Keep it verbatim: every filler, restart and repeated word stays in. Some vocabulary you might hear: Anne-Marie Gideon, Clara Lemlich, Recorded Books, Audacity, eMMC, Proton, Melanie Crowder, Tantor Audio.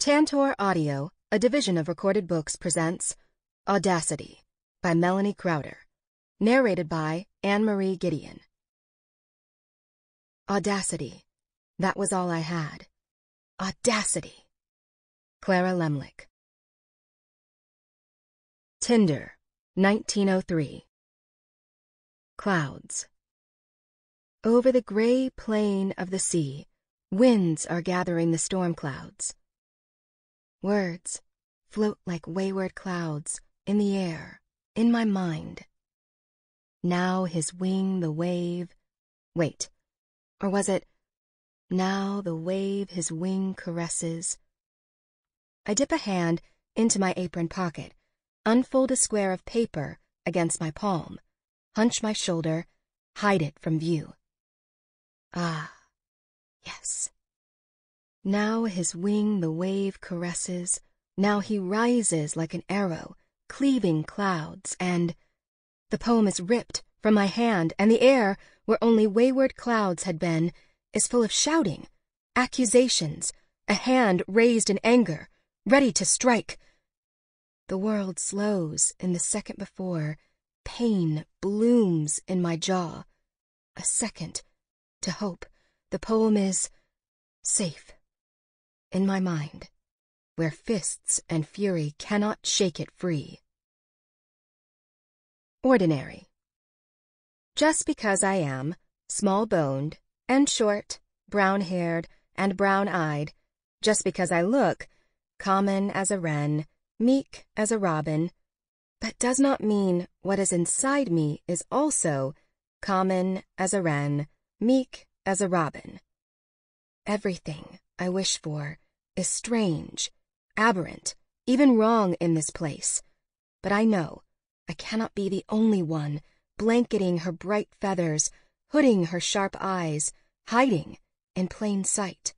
Tantor Audio, a division of Recorded Books, presents Audacity by Melanie Crowder, narrated by Anne-Marie Gideon. Audacity. That was all I had. Audacity. Clara Lemlich. Tinder, nineteen oh three. Clouds. Over the gray plain of the sea, winds are gathering the storm clouds. Words float like wayward clouds in the air, in my mind. Now his wing the wave, wait, or was it, now the wave his wing caresses? I dip a hand into my apron pocket, unfold a square of paper against my palm, hunch my shoulder, hide it from view. Ah, yes. Now his wing the wave caresses, now he rises like an arrow, cleaving clouds, and the poem is ripped from my hand, and the air, where only wayward clouds had been, is full of shouting, accusations, a hand raised in anger, ready to strike. The world slows in the second before, pain blooms in my jaw. A second to hope, the poem is safe. In my mind, where fists and fury cannot shake it free. Ordinary. Just because I am small-boned and short, brown-haired and brown-eyed, just because I look common as a wren, meek as a robin, but does not mean what is inside me is also common as a wren, meek as a robin. Everything I wish for is strange, aberrant, even wrong in this place. But I know I cannot be the only one, blanketing her bright feathers, hooding her sharp eyes, hiding in plain sight.